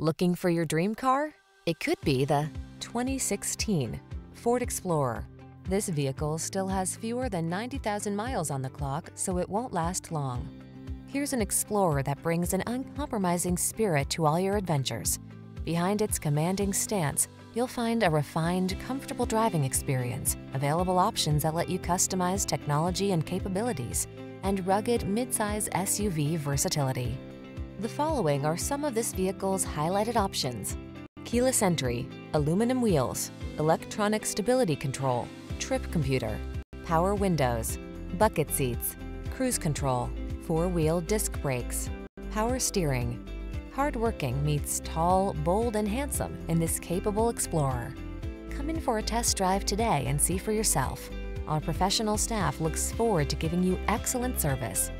Looking for your dream car? It could be the 2016 Ford Explorer. This vehicle still has fewer than 90,000 miles on the clock, so it won't last long. Here's an Explorer that brings an uncompromising spirit to all your adventures. Behind its commanding stance, you'll find a refined, comfortable driving experience, available options that let you customize technology and capabilities, and rugged midsize SUV versatility. The following are some of this vehicle's highlighted options: keyless entry, aluminum wheels, electronic stability control, trip computer, power windows, bucket seats, cruise control, four-wheel disc brakes, power steering. Hardworking meets tall, bold, and handsome in this capable Explorer. Come in for a test drive today and see for yourself. Our professional staff looks forward to giving you excellent service.